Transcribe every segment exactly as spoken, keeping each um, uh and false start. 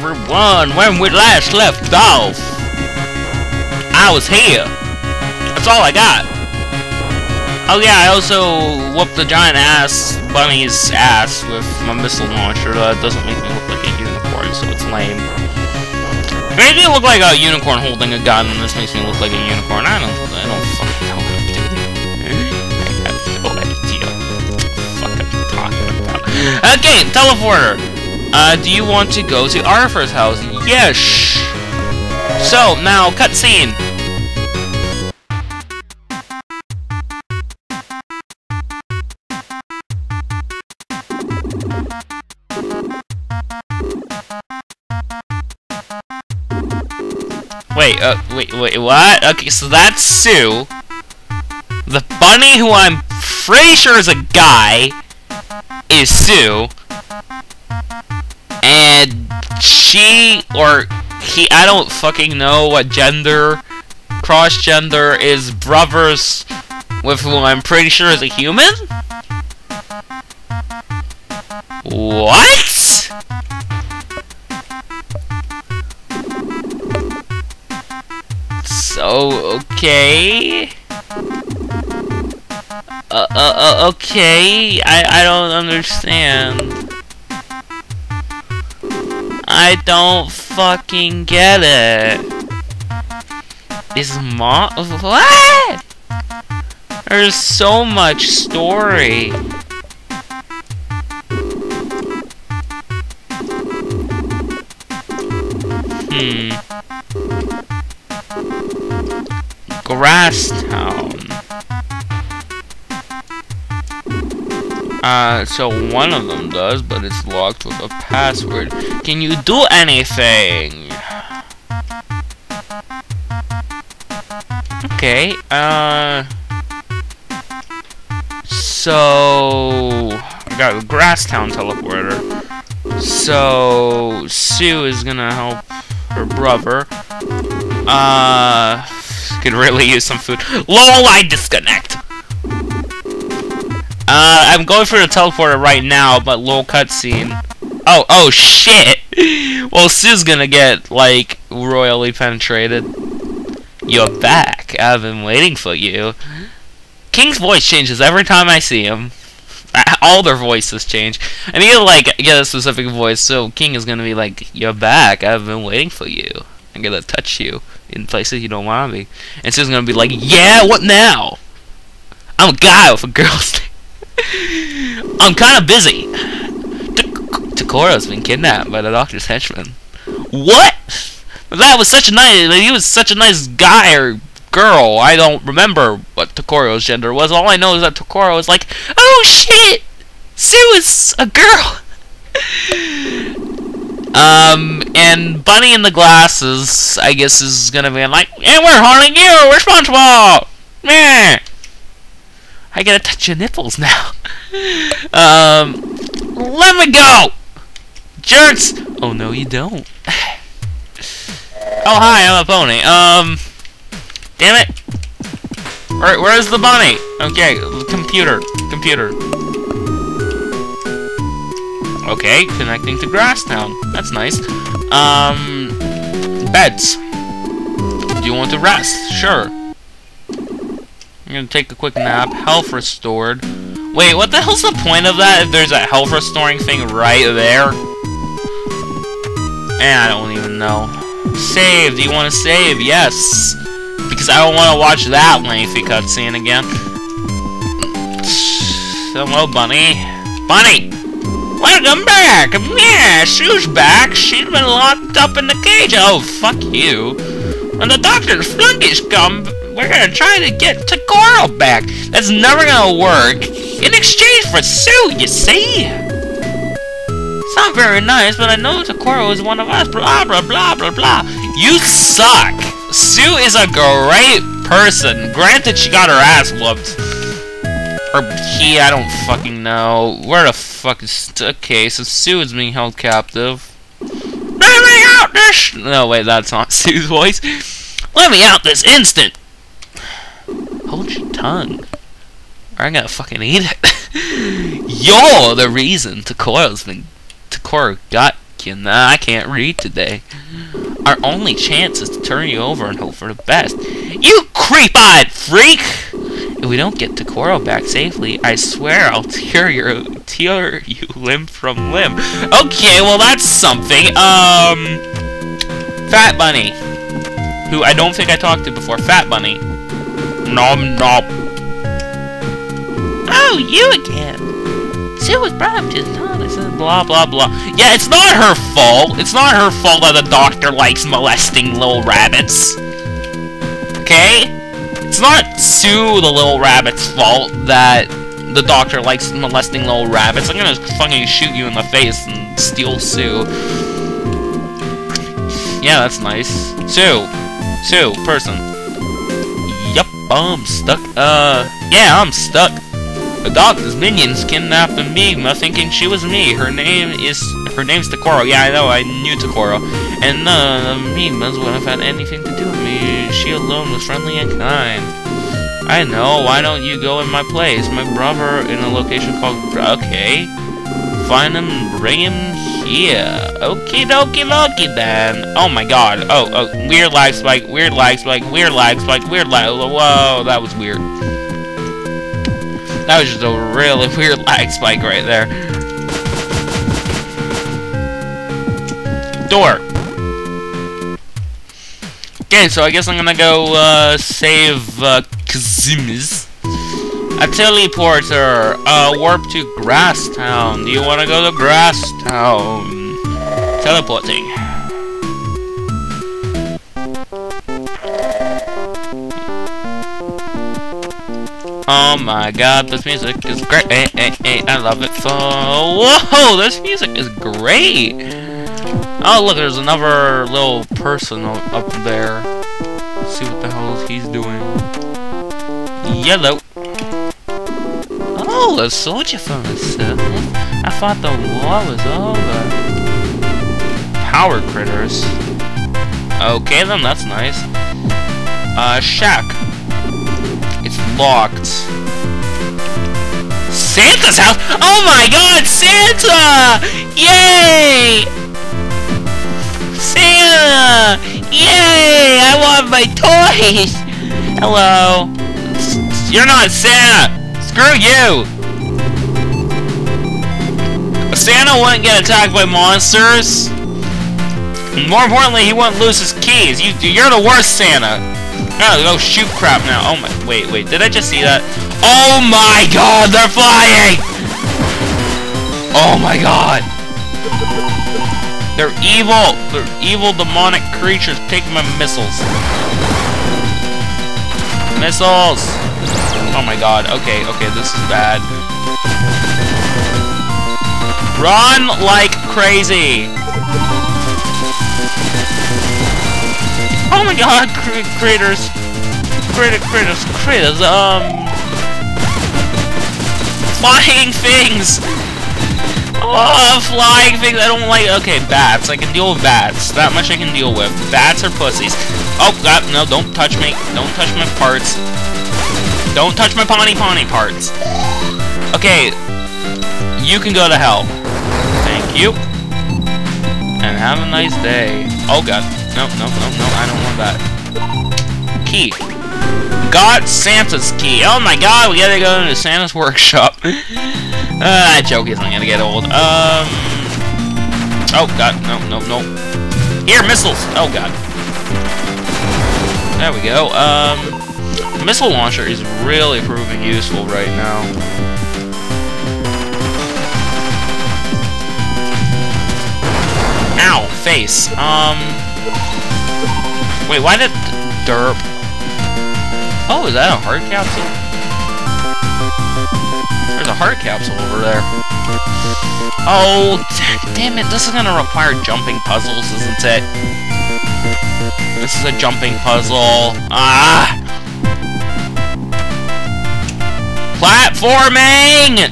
everyone, when we last left off, I was here. That's all I got. Oh yeah, I also whooped the giant ass bunny's ass with my missile launcher. That doesn't make me look like a unicorn, so it's lame. I mean, I did look like a unicorn holding a gun, and this makes me look like a unicorn. I don't, I don't fucking know what I'm doing. I have no idea what the fuck I'm talking about. Okay, teleporter. Uh, do you want to go to Arthur's house? Yes. So, now, cutscene. Wait, uh, wait, wait, what? Okay, so that's Sue. The bunny, who I'm pretty sure is a guy, is Sue. And she, or he, I don't fucking know what gender, cross-gender, is brothers with who I'm pretty sure is a human? What? So, okay... Uh, uh, uh, okay, I, I don't understand. I don't fucking get it. Is mom what? There's so much story. Hmm. Grass Town. Uh, so one of them does, but it's locked with a password. Can you do anything? Okay, uh... So... I got a Grass Town teleporter. So... Sue is gonna help her brother. Uh... Could really use some food. LOL, I disconnect! Uh, I'm going for the teleporter right now, but little cutscene. Oh, oh shit! Well, Sue's gonna get, like, royally penetrated. You're back. I've been waiting for you. King's voice changes every time I see him. All their voices change. I need to, like, get a specific voice, so King is gonna be like, you're back. I've been waiting for you. I'm gonna touch you in places you don't wanna be. And Sue's gonna be like, yeah, what now? I'm a guy with a girl's name. I'm kind of busy. Takora's been kidnapped by the doctor's henchman. What? That was such a nice. He was such a nice guy or girl. I don't remember what Takoro's gender was. All I know is that Takora was like, "Oh shit, Sue is a girl." um, and Bunny in the glasses, I guess, is gonna be like, "And hey, we're haunting you. We're SpongeBob." Meh. I gotta touch your nipples now. um, let me go, jerks. Oh no, you don't. Oh hi, I'm a pony. Um, damn it. Where, where's the bunny? Okay, computer, computer. Okay, connecting to Grass Town. That's nice. Um, beds. Do you want to rest? Sure. I'm gonna take a quick nap. Health restored. Wait, what the hell's the point of that if there's a health restoring thing right there? Eh, I don't even know. Save. Do you want to save? Yes. Because I don't want to watch that lengthy cutscene again. Hello, Bunny. Bunny! Welcome back! Yeah, Sue's back. She's been locked up in the cage. Oh, fuck you. When the doctor's flunkies come... We're gonna try to get Takoro back. That's never gonna work. In exchange for Sue, you see? It's not very nice, but I know Takoro is one of us. Blah, blah, blah, blah, blah. You suck. Sue is a great person. Granted, she got her ass whooped. Or he, I don't fucking know. Where the fuck is... Okay, so Sue is being held captive. Let me out this... No, wait, that's not Sue's voice. Let me out this instant. Hold your tongue. Or I'm gonna fucking eat it. You're the reason Takoro's been Takoro got can I can't read today. Our only chance is to turn you over and hope for the best. You creep-eyed freak! If we don't get Takoro back safely, I swear I'll tear your tear you limb from limb. Okay, well that's something. Um, Fat Bunny, who I don't think I talked to before. Fat Bunny. Nom nom. Oh, you again. She was brought up to the town. I said blah blah blah. Yeah, it's not her fault. It's not her fault that the doctor likes molesting little rabbits. Okay. It's not Sue the little rabbit's fault that the doctor likes molesting little rabbits. I'm gonna fucking shoot you in the face and steal Sue. Yeah, that's nice. Sue. Sue, person. Yup, I'm stuck. Uh, yeah, I'm stuck. The doctor's minions kidnapped Enigma thinking she was me. Her name is... Her name's Takoro. Yeah, I know, I knew Takoro. And none of the Enigmas would have had anything to do with me. She alone was friendly and kind. I know, why don't you go in my place? My brother in a location called... Okay. Find him, bring him here. Okie dokie dokie then. Oh my god. Oh, oh, weird lag spike, weird lag spike, weird lag spike, weird lag... Whoa, that was weird. That was just a really weird lag spike right there. Door. Okay, so I guess I'm gonna go, uh, save, uh, Kazumiz. A teleporter, uh, warp to Grass Town. Do you wanna go to Grass Town? Teleporting. Oh my god, this music is great. Hey, hey, hey, I love it so... Whoa, this music is great! Oh look, there's another little person up there. Let's see what the hell he's doing. Yellow. Oh, a soldier phone is set. I thought the war was over. Power critters. Okay then, that's nice. Uh, shack. It's locked. Santa's house? Oh my god, Santa! Yay! Santa! Yay! I want my toys! Hello! You're not Santa! Screw you! Santa wouldn't get attacked by monsters. More importantly, he wouldn't lose his keys. You, you're the worst Santa! Oh, go shoot crap now. Oh my... Wait, wait. Did I just see that? Oh my god! They're flying! Oh my god! They're evil! They're evil demonic creatures. Take my missiles. Missiles! Oh my god. Okay, okay, this is bad. Run like crazy! Oh my god, cr critters! Critter, critters, critters, um... flying things! Oh, flying things, I don't like... Okay, bats. I can deal with bats. That much I can deal with. Bats are pussies. Oh, God, no, don't touch me. Don't touch my parts. Don't touch my pony pony parts. Okay. You can go to hell. Thank you. And have a nice day. Oh, God. No, no, no, no, I don't want that. Key. Got Santa's key. Oh, my God, we gotta go into Santa's workshop. Ah, uh, that joke isn't gonna get old. Um. Oh god, no, no, no. Here, missiles. Oh god. There we go. Um, the missile launcher is really proving useful right now. Ow, face. Um. Wait, why did derp? Oh, is that a hard capsule? There's a heart capsule over there. Oh, damn it. This is going to require jumping puzzles, isn't it? This is a jumping puzzle. Ah! Platforming!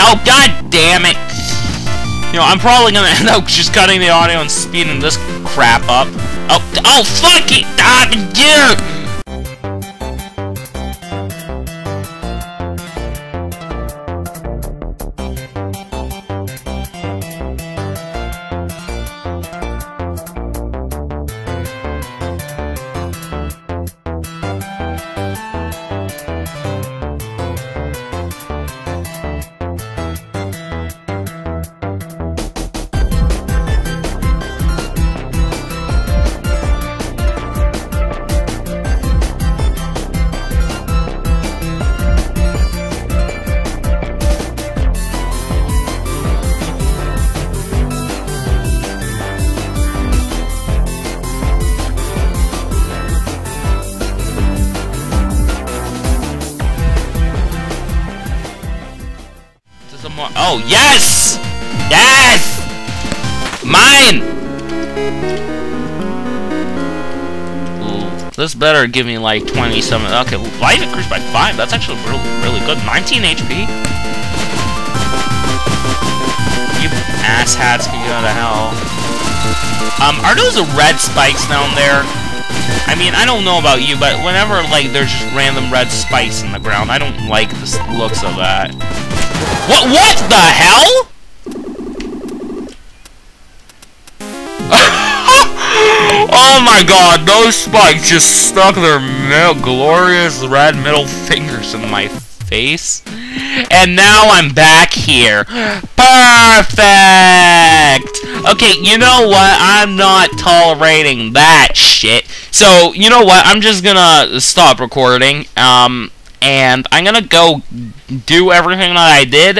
Oh, god damn it. You know, I'm probably going to end up just cutting the audio and speeding this crap up. Oh, oh fuck it! Ah, yeah! Oh, yes! Yes! Mine! Ooh, this better give me like twenty-seven. Okay, life increased by five. That's actually really, really good. nineteen H P. You asshats can go to hell. Um, are those red spikes down there? I mean, I don't know about you, but whenever, like, there's just random red spikes in the ground, I don't like the looks of that. What? What the hell? Oh my god, those spikes just stuck their glorious red middle fingers in my face. And now I'm back here. Perfect! Okay, you know what? I'm not tolerating that shit. So, you know what? I'm just gonna stop recording, um, and I'm gonna go do everything that I did,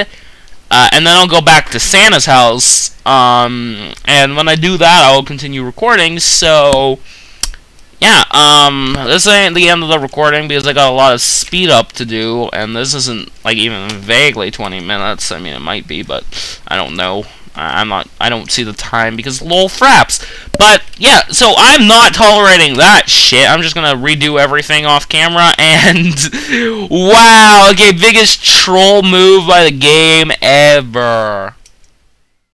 uh, and then I'll go back to Santa's house, um, and when I do that, I'll continue recording, so, yeah, um, this ain't the end of the recording, because I got a lot of speed up to do, and this isn't, like, even vaguely twenty minutes, I mean, it might be, but I don't know. I'm not, I don't see the time because lol fraps. But yeah, so I'm not tolerating that shit. I'm just gonna redo everything off camera and wow, okay, biggest troll move by the game ever.